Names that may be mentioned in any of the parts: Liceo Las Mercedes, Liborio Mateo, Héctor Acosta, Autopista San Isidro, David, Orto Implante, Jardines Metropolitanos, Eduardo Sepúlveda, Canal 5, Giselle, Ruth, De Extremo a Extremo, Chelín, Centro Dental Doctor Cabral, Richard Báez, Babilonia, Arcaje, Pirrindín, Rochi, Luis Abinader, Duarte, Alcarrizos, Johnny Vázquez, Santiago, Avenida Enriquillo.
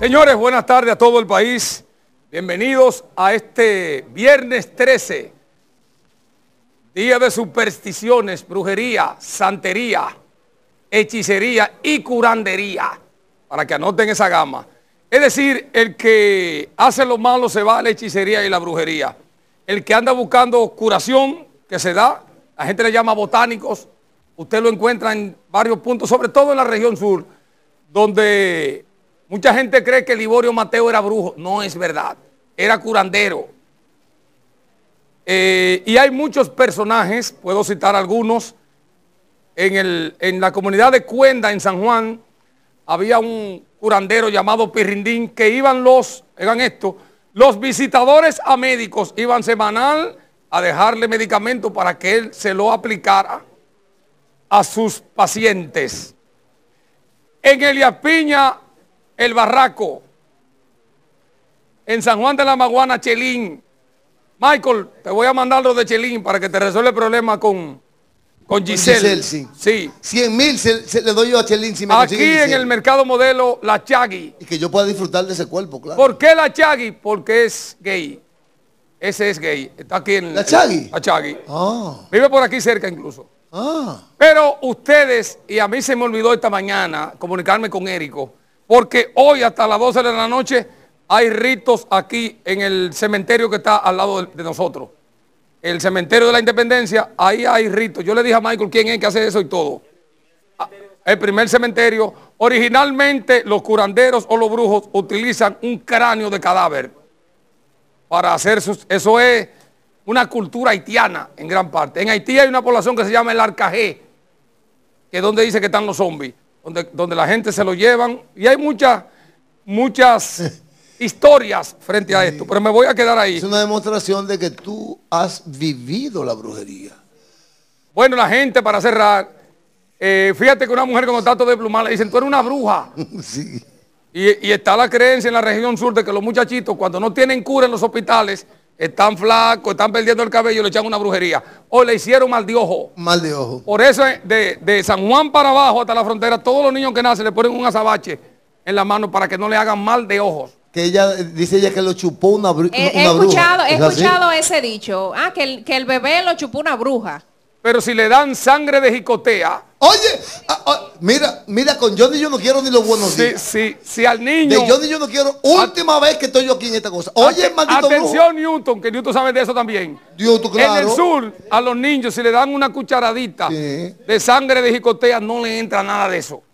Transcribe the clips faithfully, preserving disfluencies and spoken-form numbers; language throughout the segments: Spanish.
Señores, buenas tardes a todo el país. Bienvenidos a este viernes trece, día de supersticiones, brujería, santería, hechicería y curandería, para que anoten esa gama. Es decir, el que hace lo malo se va a la hechicería y la brujería. El que anda buscando curación, que se da, la gente le llama botánicos, usted lo encuentra en varios puntos, sobre todo en la región sur, donde mucha gente cree que Liborio Mateo era brujo. No es verdad, era curandero. Eh, y hay muchos personajes, puedo citar algunos. En, el, en la comunidad de Cuenda, en San Juan, había un curandero llamado Pirrindín, que iban los, eran estos, los visitadores a médicos, iban semanal a dejarle medicamento para que él se lo aplicara a sus pacientes. En Elías Piña, el Barraco. En San Juan de la Maguana, Chelín. Michael, te voy a mandar los de Chelín para que te resuelva el problema con... Con Giselle. Con Giselle, sí. Sí. cien mil se, se le doy yo a Chelín si me aquí consigue Giselle. En el mercado modelo La Chagui. Y que yo pueda disfrutar de ese cuerpo, claro. ¿Por qué La Chagui? Porque es gay. Ese es gay. Está aquí en... ¿La Chagui? La Chagui. Ah. Vive por aquí cerca incluso. Ah. Pero ustedes, y a mí se me olvidó esta mañana comunicarme con Érico, porque hoy hasta las doce de la noche hay ritos aquí en el cementerio que está al lado de nosotros. El cementerio de la Independencia, ahí hay ritos. Yo le dije a Michael quién es que hace eso y todo. El primer cementerio. Originalmente los curanderos o los brujos utilizan un cráneo de cadáver para hacer sus... Eso es una cultura haitiana en gran parte. En Haití hay una población que se llama el Arcaje, que es donde dice que están los zombies, donde, donde la gente se lo llevan. Y hay muchas, muchas... historias frente a esto, pero me voy a quedar ahí. Es una demostración de que tú has vivido la brujería. Bueno, la gente, para cerrar, eh, fíjate que una mujer con datos de plumada le dicen, tú eres una bruja. Sí. Y, y está la creencia en la región sur de que los muchachitos, cuando no tienen cura en los hospitales, están flacos, están perdiendo el cabello, le echan una brujería. O le hicieron mal de ojo. Mal de ojo. Por eso, de, de San Juan para abajo hasta la frontera, todos los niños que nacen le ponen un azabache en la mano para que no le hagan mal de ojos. Que ella, dice ella que lo chupó una, bru he, una he bruja. Escuchado, he ¿Es escuchado ese dicho. Ah, que el, que el bebé lo chupó una bruja. Pero si le dan sangre de jicotea. Oye, a, a, mira, mira, con Johnny yo no quiero ni los buenos sí, días. Sí, sí, al niño. De Johnny yo no quiero. Última a, vez que estoy yo aquí en esta cosa. Oye, maldito brujo. Atención, Newton, que Newton sabe de eso también. Newton, claro. En el sur, a los niños, si le dan una cucharadita sí. de sangre de jicotea, no le entra nada de eso.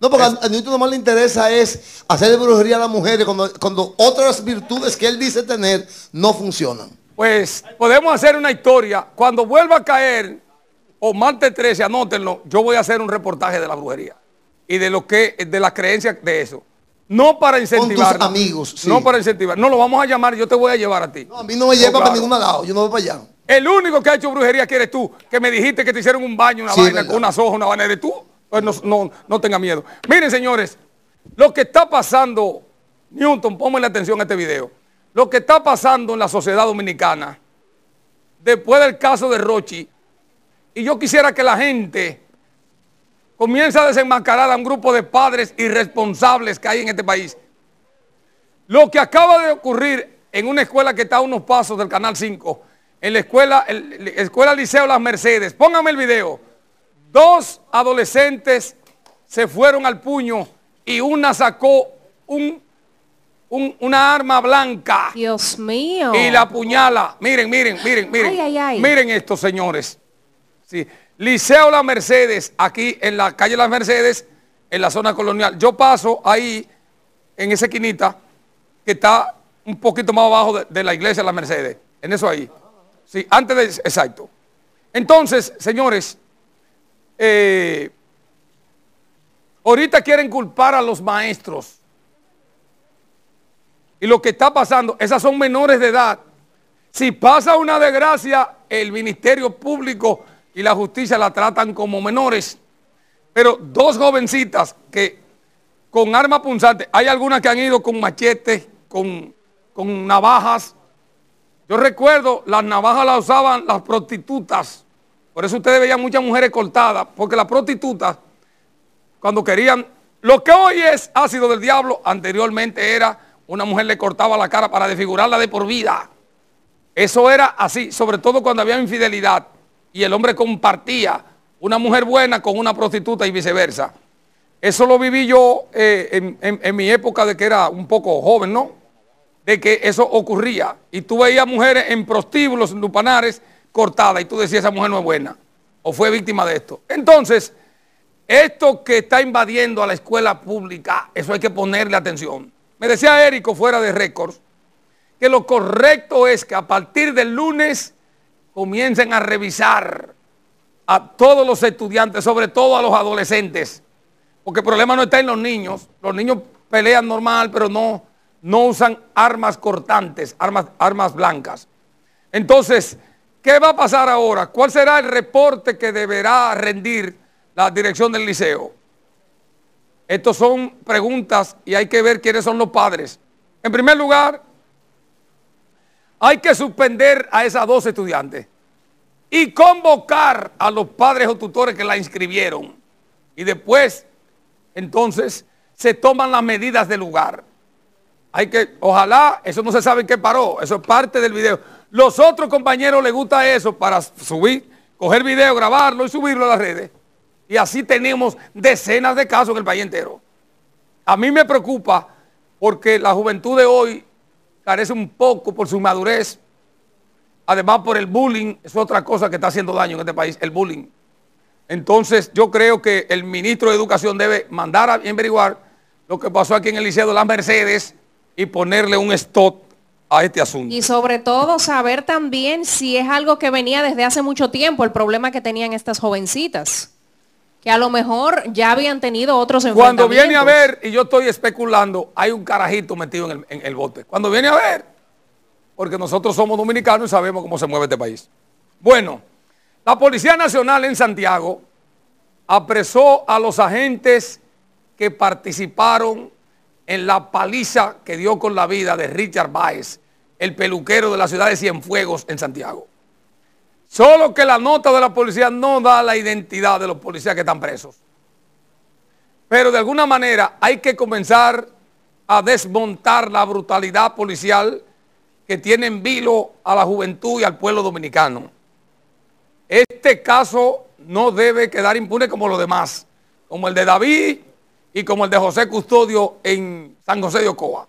No, porque a Newton nomás le interesa es hacer brujería a las mujeres cuando, cuando otras virtudes que él dice tener no funcionan. Pues podemos hacer una historia. Cuando vuelva a caer, o martes trece, anótenlo, yo voy a hacer un reportaje de la brujería y de lo que, de las creencias de eso. No para incentivar. Con tus amigos, sí. No para incentivar. No, lo vamos a llamar, yo te voy a llevar a ti. No, a mí no me lleva no, claro. para ningún lado, yo no voy para allá. El único que ha hecho brujería que eres tú, que me dijiste que te hicieron un baño, una sí, vaina, con unas hojas, una vaina, eres tú. Pues no, no, no tenga miedo. Miren, señores, lo que está pasando, Newton, pónganle atención a este video. Lo que está pasando en la sociedad dominicana, después del caso de Rochi, y yo quisiera que la gente comience a desenmascarar a un grupo de padres irresponsables que hay en este país. Lo que acaba de ocurrir en una escuela que está a unos pasos del Canal cinco, en la escuela, el, la escuela Liceo Las Mercedes. Pónganme el video. Dos adolescentes se fueron al puño y una sacó un, un, una arma blanca. Dios mío. Y la apuñala. Miren, miren, miren, miren. Ay, ay, ay. Miren estos señores. Sí. Liceo Las Mercedes, aquí en la calle Las Mercedes, en la zona colonial. Yo paso ahí, en esa esquinita, que está un poquito más abajo de, de la iglesia Las Mercedes. En eso ahí. Sí, antes de... Exacto. Entonces, señores... Eh, ahorita quieren culpar a los maestros. Y lo que está pasando, esas son menores de edad. Si pasa una desgracia, el Ministerio Público y la justicia la tratan como menores. Pero dos jovencitas que con armas punzantes, hay algunas que han ido con machetes, con, con navajas. Yo recuerdo, las navajas las usaban las prostitutas. Por eso ustedes veían muchas mujeres cortadas, porque las prostitutas, cuando querían Lo que hoy es ácido del diablo, anteriormente era una mujer le cortaba la cara para desfigurarla de por vida. Eso era así, sobre todo cuando había infidelidad y el hombre compartía una mujer buena con una prostituta y viceversa. Eso lo viví yo eh, en, en, en mi época de que era un poco joven, ¿no? De que eso ocurría. Y tú veías mujeres en prostíbulos, en lupanares, cortadas. Y tú decías, esa mujer no es buena. O fue víctima de esto. Entonces, esto que está invadiendo a la escuela pública, eso hay que ponerle atención. Me decía Érico, fuera de récords, que lo correcto es que a partir del lunes comiencen a revisar a todos los estudiantes, sobre todo a los adolescentes. Porque el problema no está en los niños. Los niños pelean normal, pero no, no usan armas cortantes, armas, armas blancas. Entonces, ¿qué va a pasar ahora? ¿Cuál será el reporte que deberá rendir la dirección del liceo? Estas son preguntas y hay que ver quiénes son los padres. En primer lugar, hay que suspender a esas dos estudiantes y convocar a los padres o tutores que la inscribieron. Y después, entonces, se toman las medidas del lugar. Hay que, ojalá, eso no se sabe en qué paró, eso es parte del video. Los otros compañeros les gusta eso para subir, coger video, grabarlo y subirlo a las redes. Y así tenemos decenas de casos en el país entero. A mí me preocupa porque la juventud de hoy carece un poco por su inmadurez, además por el bullying, es otra cosa que está haciendo daño en este país, el bullying. Entonces yo creo que el ministro de Educación debe mandar a averiguar lo que pasó aquí en el Liceo de Las Mercedes y ponerle un stop a este asunto. Y sobre todo saber también si es algo que venía desde hace mucho tiempo, el problema que tenían estas jovencitas, que a lo mejor ya habían tenido otros enfrentamientos. Cuando viene a ver, y yo estoy especulando, hay un carajito metido en el, en el bote. Cuando viene a ver, porque nosotros somos dominicanos y sabemos cómo se mueve este país. Bueno, la Policía Nacional en Santiago apresó a los agentes que participaron en la paliza que dio con la vida de Richard Báez, el peluquero de la ciudad de Cienfuegos en Santiago. Solo que la nota de la policía no da la identidad de los policías que están presos. Pero de alguna manera hay que comenzar a desmontar la brutalidad policial que tiene en vilo a la juventud y al pueblo dominicano. Este caso no debe quedar impune como los demás, como el de David y como el de José Custodio en San José de Ocoa.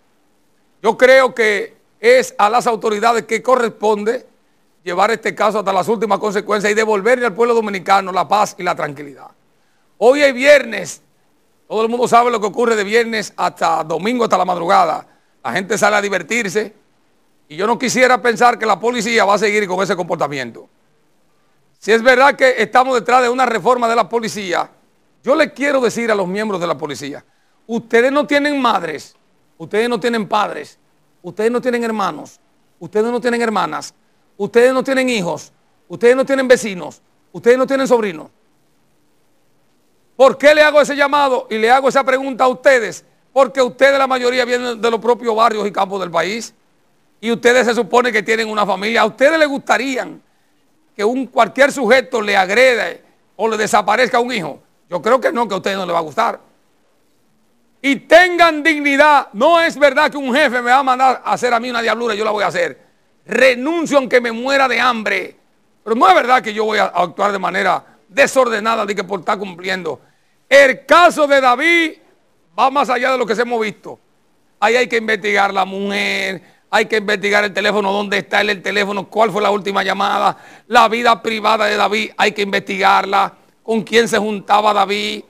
Yo creo que es a las autoridades que corresponde llevar este caso hasta las últimas consecuencias y devolverle al pueblo dominicano la paz y la tranquilidad. Hoy es viernes, todo el mundo sabe lo que ocurre de viernes hasta domingo, hasta la madrugada. La gente sale a divertirse y yo no quisiera pensar que la policía va a seguir con ese comportamiento. Si es verdad que estamos detrás de una reforma de la policía, yo le quiero decir a los miembros de la policía, ustedes no tienen madres, ustedes no tienen padres, ustedes no tienen hermanos, ustedes no tienen hermanas, ustedes no tienen hijos, ustedes no tienen vecinos, ustedes no tienen sobrinos. ¿Por qué le hago ese llamado y le hago esa pregunta a ustedes? Porque ustedes, la mayoría, vienen de los propios barrios y campos del país y ustedes se supone que tienen una familia. ¿A ustedes les gustaría que un, cualquier sujeto le agreda o le desaparezca a un hijo? Yo creo que no, que a ustedes no les va a gustar. Y tengan dignidad. No es verdad que un jefe me va a mandar a hacer a mí una diablura y yo la voy a hacer. Renuncio aunque me muera de hambre. Pero no es verdad que yo voy a actuar de manera desordenada de que por estar cumpliendo. El caso de David va más allá de lo que hemos visto. Ahí hay que investigar la mujer, hay que investigar el teléfono, dónde está él, el teléfono, cuál fue la última llamada, la vida privada de David, hay que investigarla. Con quién se juntaba David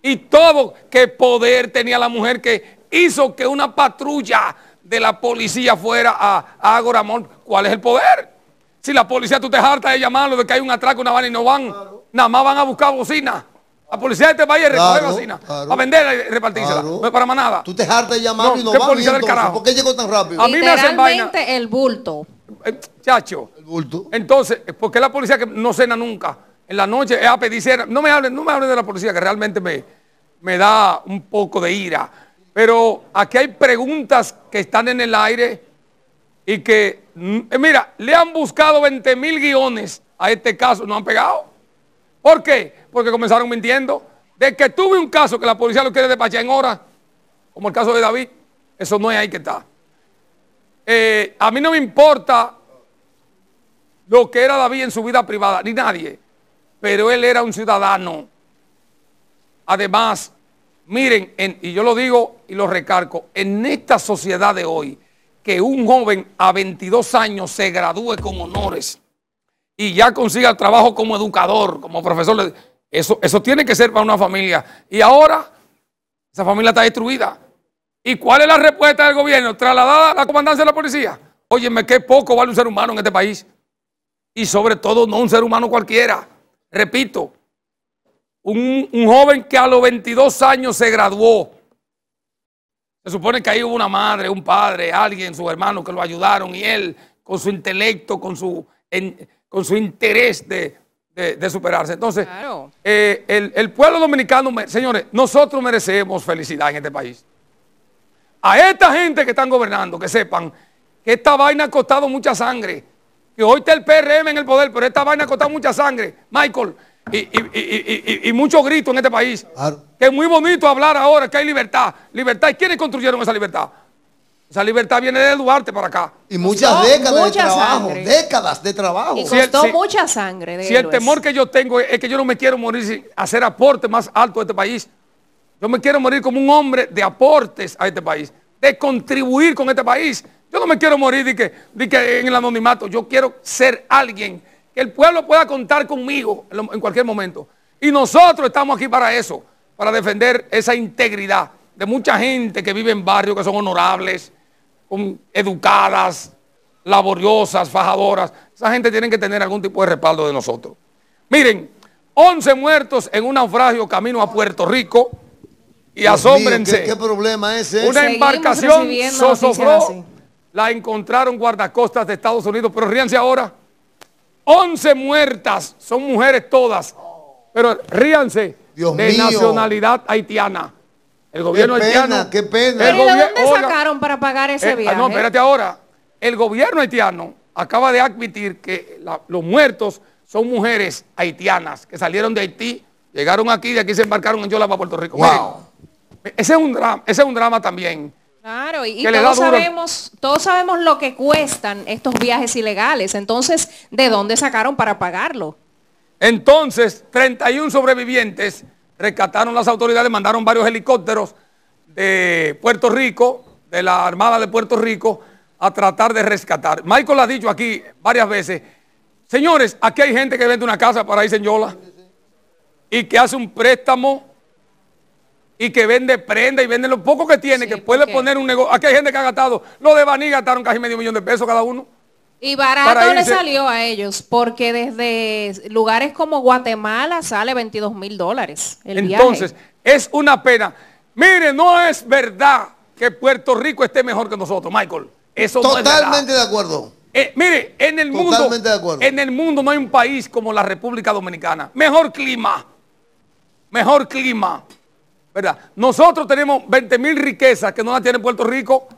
y todo, qué poder tenía la mujer que hizo que una patrulla de la policía fuera a Agoramón. ¿Cuál es el poder? Si la policía tú te hartas de llamarlo, de que hay un atraco, una van y no van, claro. Nada más van a buscar bocina. La policía de este país recoge bocina, claro, para venderla y repartírsela, claro. No es para más nada. Tú te hartas de llamarlo no, y no van, policía entonces, del carajo. ¿Por qué llegó tan rápido? A mí me hacen vaina. El bulto. Eh, chacho. El bulto. Entonces, ¿por qué la policía que no cena nunca? En la noche es a pedir cena. No me hablen, no me hablen de la policía, que realmente me, me da un poco de ira. Pero aquí hay preguntas que están en el aire y que, mira, le han buscado veinte mil guiones a este caso, no han pegado. ¿Por qué? Porque comenzaron mintiendo. de que tuve un caso que la policía lo quiere despachar en horas, como el caso de David, eso no es ahí que está. Eh, a mí no me importa lo que era David en su vida privada, ni nadie, pero él era un ciudadano. Además, miren, en, y yo lo digo y lo recargo, en esta sociedad de hoy, que un joven a veintidós años se gradúe con honores y ya consiga trabajo como educador, como profesor, eso, eso tiene que ser para una familia. Y ahora, esa familia está destruida. ¿Y cuál es la respuesta del gobierno? Trasladada a la comandancia de la policía. Óyeme, qué poco vale un ser humano en este país. Y sobre todo, no un ser humano cualquiera. Repito, un, un joven que a los veintidós años se graduó. Se supone que ahí hubo una madre, un padre, alguien, sus hermanos que lo ayudaron. Y él, con su intelecto, con su, en, con su interés de, de, de superarse. Entonces, claro. eh, el, el pueblo dominicano, señores, nosotros merecemos felicidad en este país. A esta gente que están gobernando, que sepan que esta vaina ha costado mucha sangre, que hoy está el P R M en el poder, pero esta vaina ha costado mucha sangre, Michael, y, y, y, y, y mucho grito en este país. Claro. Que es muy bonito hablar ahora que hay libertad, libertad, ¿y quiénes construyeron esa libertad? Esa libertad viene de Duarte para acá. Y muchas no, décadas mucha de trabajo, sangre. décadas de trabajo. Y costó si el, mucha sangre. De si héroes. El temor que yo tengo es que yo no me quiero morir sin hacer aporte más alto a este país. Yo me quiero morir como un hombre de aportes a este país, de contribuir con este país. Yo no me quiero morir de que, de que en el anonimato. Yo quiero ser alguien, que el pueblo pueda contar conmigo en cualquier momento. Y nosotros estamos aquí para eso, para defender esa integridad de mucha gente que vive en barrios que son honorables, con, educadas, laboriosas, fajadoras. Esa gente tiene que tener algún tipo de respaldo de nosotros. Miren, once muertos en un naufragio camino a Puerto Rico. Y Dios asómbrense, mío, ¿qué, ¿qué problema es ese? Una embarcación zozofró, la encontraron guardacostas de Estados Unidos, pero ríanse ahora, once muertas, son mujeres todas, pero ríanse, Dios de mío. Nacionalidad haitiana. El gobierno qué pena, haitiano. Qué pena. ¿Pero de dónde oiga, sacaron para pagar ese el, viaje? No, espérate ahora, el gobierno haitiano acaba de admitir que la, los muertos son mujeres haitianas que salieron de Haití, llegaron aquí y de aquí se embarcaron en Yola para Puerto Rico. Wow. Miren, ese es un drama, ese es un drama también. Claro, y, y todos sabemos, todos sabemos lo que cuestan estos viajes ilegales. Entonces, ¿de dónde sacaron para pagarlo? Entonces, treinta y un sobrevivientes rescataron las autoridades, mandaron varios helicópteros de Puerto Rico, de la Armada de Puerto Rico, a tratar de rescatar. Michael ha dicho aquí varias veces, señores, aquí hay gente que vende una casa para irse en Yola y que hace un préstamo y que vende prenda y vende lo poco que tiene, sí, que puede porque... poner un negocio. Aquí hay gente que ha gastado, los de Baní gastaron casi medio millón de pesos cada uno. Y barato le salió a ellos, porque desde lugares como Guatemala sale veintidós mil dólares el viaje. Entonces, es una pena. Mire, no es verdad que Puerto Rico esté mejor que nosotros, Michael. Eso no es verdad. Totalmente de acuerdo. Eh, mire, en el mundo, en el mundo no hay un país como la República Dominicana. Mejor clima, mejor clima. ¿Verdad? Nosotros tenemos veinte mil riquezas que no las tiene Puerto Rico,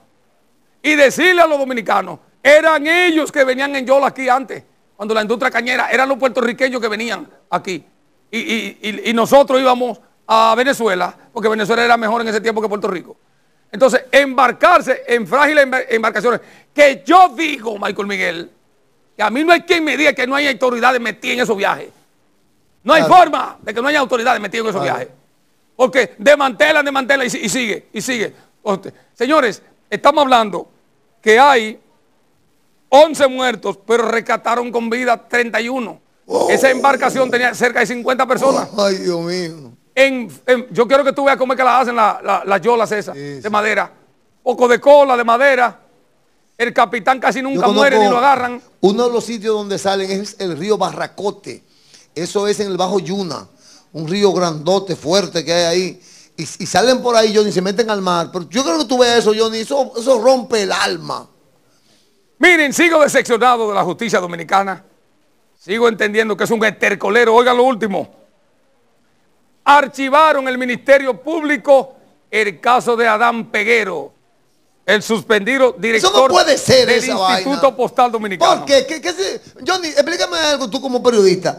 y decirle a los dominicanos, eran ellos que venían en Yola aquí antes, cuando la industria cañera, eran los puertorriqueños que venían aquí, y, y, y, y nosotros íbamos a Venezuela, porque Venezuela era mejor en ese tiempo que Puerto Rico. Entonces, embarcarse en frágiles embarcaciones, que yo digo, Michael Miguel, que a mí no hay quien me diga que no hay autoridades metidas en esos viajes. No hay forma de que no haya autoridades metidas en esos viajes. Porque desmantelan, desmantelan y, y sigue, y sigue. Señores, estamos hablando que hay once muertos, pero rescataron con vida treinta y uno. Oh, esa embarcación oh, tenía cerca de cincuenta personas. Oh, ay, Dios mío. En, en, yo quiero que tú veas cómo es que las hacen la, la, las yolas esas, sí, de sí. madera. Poco de cola, de madera. El capitán casi nunca muere ni lo agarran. Uno de los sitios donde salen es el río Barracote. Eso es en el Bajo Yuna. Un río grandote, fuerte que hay ahí. Y, y salen por ahí, Johnny, y se meten al mar. Pero yo creo que tú ves eso, Johnny. Eso, eso rompe el alma. Miren, sigo decepcionado de la justicia dominicana. Sigo entendiendo que es un estercolero. Oigan lo último. Archivaron el Ministerio Público el caso de Adán Peguero. El suspendido director eso no puede ser del esa Instituto vaina. Postal Dominicano. ¿Por qué? ¿Qué, qué se... Johnny, explícame algo tú como periodista.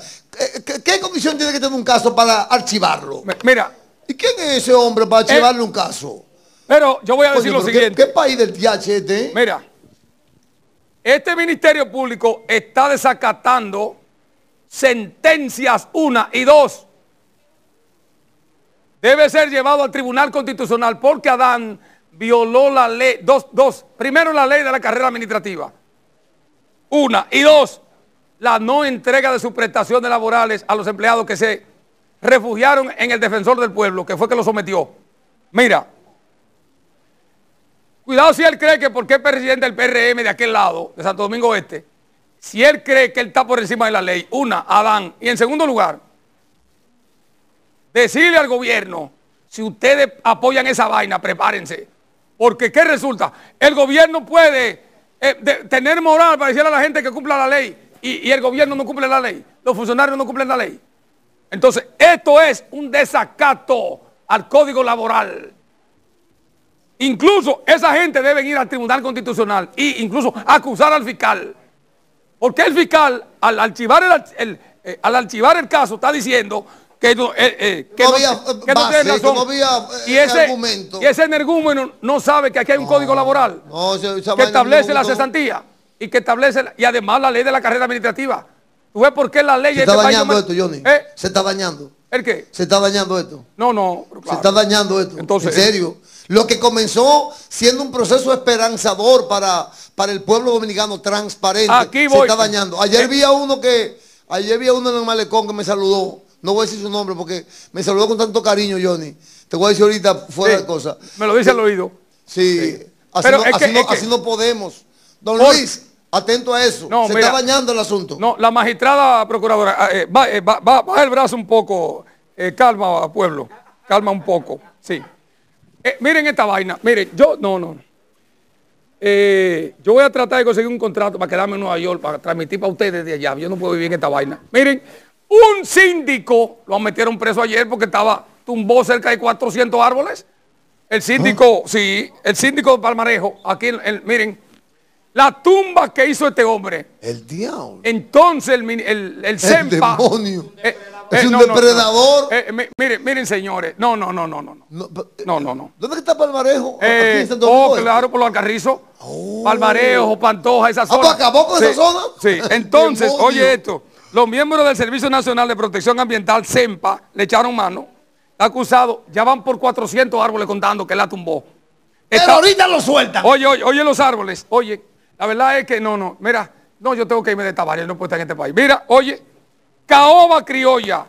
¿Qué, qué comisión tiene que tener un caso para archivarlo? Mira. ¿Y quién es ese hombre para archivarle eh, un caso? Pero yo voy a decir Oye, lo siguiente. ¿Qué, qué país del T H T? Mira, este Ministerio Público está desacatando sentencias una y dos. Debe ser llevado al Tribunal Constitucional porque Adán violó la ley, dos, dos, primero la ley de la carrera administrativa, una, y dos, la no entrega de sus prestaciones laborales a los empleados que se refugiaron en el defensor del pueblo, que fue que lo sometió. Mira, cuidado si él cree que porque es presidente del P R M de aquel lado, de Santo Domingo Este, si él cree que él está por encima de la ley, una, Adán, y en segundo lugar, decirle al gobierno, si ustedes apoyan esa vaina, prepárense. Porque ¿qué resulta? El gobierno puede eh, de, tener moral para decirle a la gente que cumpla la ley y, y el gobierno no cumple la ley, los funcionarios no cumplen la ley. Entonces, esto es un desacato al Código Laboral. Incluso esa gente debe ir al Tribunal Constitucional e incluso acusar al fiscal. Porque el fiscal, al archivar el, el, eh, al archivar el caso, está diciendo que no, eh, eh, que no, no, había que base, no tiene razón. Que no había, eh, y, ese, argumento. y ese energúmeno no sabe que aquí hay un no, código laboral no, se, se que establece la cesantía y que establece, y además la ley de la carrera administrativa. ¿Tú ves por qué la ley... Se está este dañando país, esto, Johnny. ¿Eh? Se está dañando. ¿El qué? Se está dañando esto. No, no. Claro. Se está dañando esto. Entonces, en serio. Lo que comenzó siendo un proceso esperanzador para, para el pueblo dominicano, transparente, aquí voy. Se está dañando. Ayer eh. vi a uno que... Ayer vi a uno en el malecón que me saludó. No voy a decir su nombre porque me saludó con tanto cariño, Johnny. Te voy a decir ahorita fuera sí, de cosa. Me lo dice al oído. Sí. sí. Así, no, así, que, no, así que... no podemos. Don Por... Luis, atento a eso. No, Se mira, está bañando el asunto. No, la magistrada procuradora, eh, va, eh, va, va, baja el brazo un poco. Eh, calma, pueblo. Calma un poco. Sí. Eh, miren esta vaina. Miren, yo, no, no. Eh, yo voy a tratar de conseguir un contrato para quedarme en Nueva York, para transmitir para ustedes de allá. Yo no puedo vivir en esta vaina. Miren. Un síndico, lo metieron preso ayer porque estaba, tumbó cerca de cuatrocientos árboles. El síndico, ¿Ah? sí, el síndico de Palmarejo, aquí, el, el, miren, la tumba que hizo este hombre. El diablo. Entonces el, el, el SENPA. El demonio. Eh, es eh, un no, depredador. No, no. Eh, miren, miren, señores. No, no, no, no, no. No, no, no. no. ¿Dónde está Palmarejo? Eh, aquí en oh, claro, por los Alcarrizos. Oh. Palmarejo, Pantoja, esa zona. Ah, acabó con sí, esa zona. Sí, entonces, oye esto. Los miembros del Servicio Nacional de Protección Ambiental, SENPA, le echaron mano. Acusados, ya van por cuatrocientos árboles contando que la tumbó. Está... Pero ahorita lo sueltan. Oye, oye, oye los árboles. Oye, la verdad es que no, no. Mira, no, yo tengo que irme de Tabaria, no puedo estar en este país. Mira, oye, caoba criolla,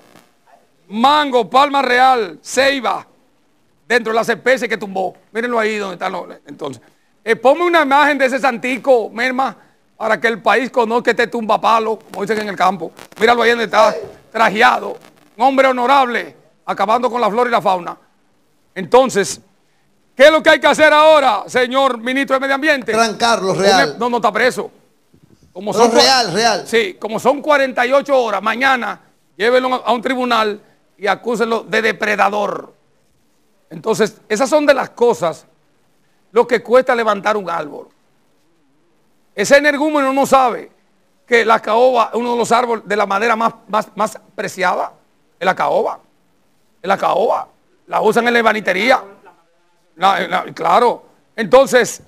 mango, palma real, ceiba, dentro de las especies que tumbó. Mírenlo ahí donde están los... Entonces, eh, ponme una imagen de ese santico, merma, para que el país conozca este tumbapalo, como dicen en el campo. Míralo ahí donde está, trajeado, un hombre honorable, acabando con la flora y la fauna. Entonces, ¿qué es lo que hay que hacer ahora, señor ministro de Medio Ambiente? Trancarlo, real. No, no está preso. Como son, real, real. Sí, como son cuarenta y ocho horas, mañana, llévenlo a un tribunal y acúsenlo de depredador. Entonces, esas son de las cosas, lo que cuesta levantar un árbol. Ese energúmeno no sabe que la caoba es uno de los árboles de la madera más, más, más preciada. Es la caoba. Es la caoba. La usan en la ebanitería. La, la, claro. Entonces,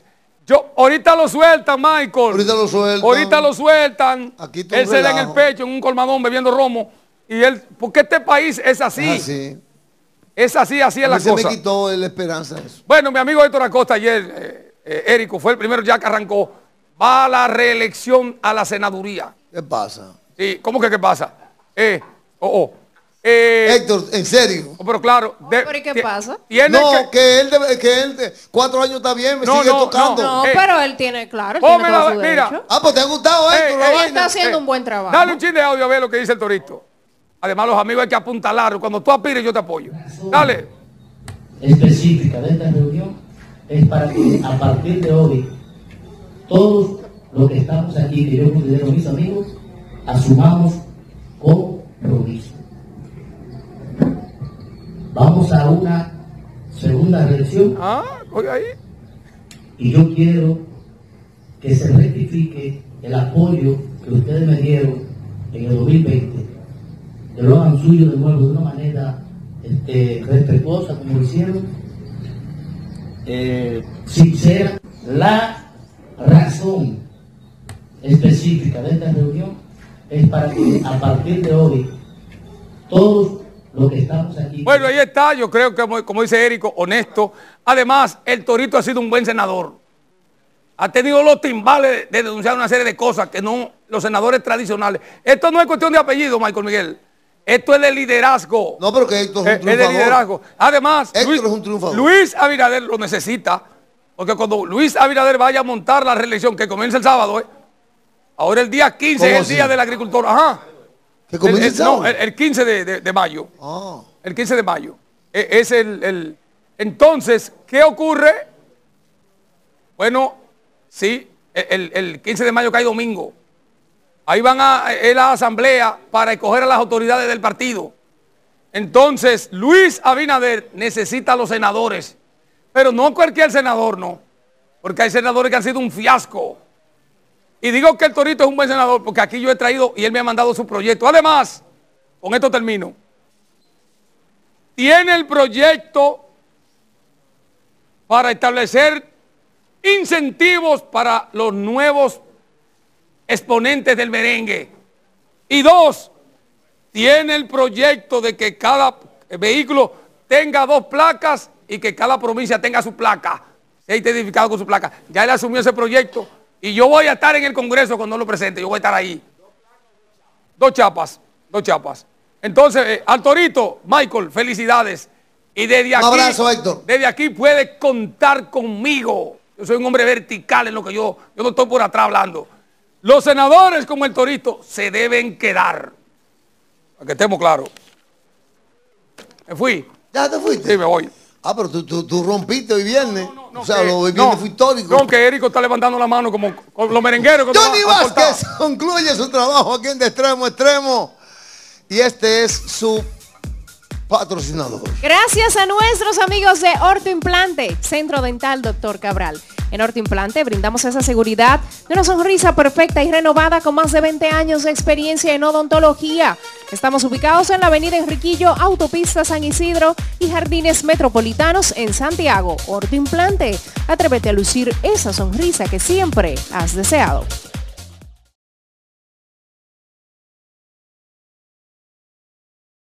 yo ahorita lo sueltan, Michael. Ahorita lo sueltan. Ahorita lo sueltan. Aquí tú él se da en el pecho, en un colmadón, bebiendo romo. Y él, porque este país es así. Es así. Es así, así es la cosa. Se me quitó la esperanza eso. Bueno, mi amigo Héctor Acosta ayer, eh, eh, Érico, fue el primero ya que arrancó. Va a la reelección a la senaduría. ¿Qué pasa? Sí, ¿cómo que qué pasa? Eh, oh, oh. Eh, Héctor, en serio. Oh, pero claro. De, oh, ¿Pero y qué pasa? No, que, que él, debe, que él de, cuatro años está bien, me no, sigue no, tocando. No, no eh, pero él tiene, claro, oh, tiene todo su mira. derecho. Ah, pues te ha gustado, eh, Héctor. Eh, él está haciendo eh, un buen trabajo. Dale un chin de audio a ver lo que dice el torito. Además, los amigos hay que apuntalar. Cuando tú aspires, yo te apoyo. Dale. Específica de esta reunión es para que a partir de hoy todos los que estamos aquí, que yo considero mis amigos, asumamos compromiso. Vamos a una segunda reelección. Ah, voy ahí. y yo quiero que se rectifique el apoyo que ustedes me dieron en el dos mil veinte, que lo hagan suyo de nuevo de una manera este, respetuosa, como lo hicieron, eh, sincera. La razón específica de esta reunión es para que a partir de hoy todos los que estamos aquí... Bueno, ahí está, yo creo que, como dice Érico, honesto. Además, el Torito ha sido un buen senador. Ha tenido los timbales de denunciar una serie de cosas que no los senadores tradicionales. Esto no es cuestión de apellido, Michael Miguel. Esto es de liderazgo. No, pero que Héctor es un triunfador. Es de liderazgo. Además, Luis, es un triunfador. Luis Abinader lo necesita. Porque cuando Luis Abinader vaya a montar la reelección, que comienza el sábado, ¿eh? Ahora el día quince es el día del agricultor. Ajá. ¿Que comienza el, el sábado? No, el, el quince de, de, de mayo. Oh. El quince de mayo. E, es el, el... Entonces, ¿qué ocurre? Bueno, sí, el, el quince de mayo cae domingo. Ahí van a, a la asamblea para escoger a las autoridades del partido. Entonces, Luis Abinader necesita a los senadores. Pero no cualquier senador, no. Porque hay senadores que han sido un fiasco. Y digo que el Torito es un buen senador porque aquí yo he traído y él me ha mandado su proyecto. Además, con esto termino. Tiene el proyecto para establecer incentivos para los nuevos exponentes del merengue. Y dos, tiene el proyecto de que cada vehículo tenga dos placas y que cada provincia tenga su placa, sea identificado con su placa. Ya él asumió ese proyecto y yo voy a estar en el Congreso cuando lo presente, yo voy a estar ahí. Dos chapas, dos chapas. Entonces, eh, al Torito, Michael, felicidades. Y desde aquí, un abrazo, Héctor. Desde aquí puede contar conmigo. Yo soy un hombre vertical en lo que yo, yo no estoy por atrás hablando. Los senadores como el Torito se deben quedar. Para que estemos claros. Me fui. ¿Ya te fuiste? Sí, me voy. Ah, pero tú, tú, tú rompiste hoy viernes. No, no, no, o sea, que, lo hoy viernes no, fue histórico. No, que Érico está levantando la mano como los merengueros. Johnny Vázquez concluye su trabajo aquí en De Extremo a Extremo. Y este es su patrocinador. Gracias a nuestros amigos de Orto Implante, Centro Dental Doctor Cabral. En Orto Implante brindamos esa seguridad de una sonrisa perfecta y renovada con más de veinte años de experiencia en odontología. Estamos ubicados en la Avenida Enriquillo, Autopista San Isidro y Jardines Metropolitanos en Santiago. Orto Implante, atrévete a lucir esa sonrisa que siempre has deseado.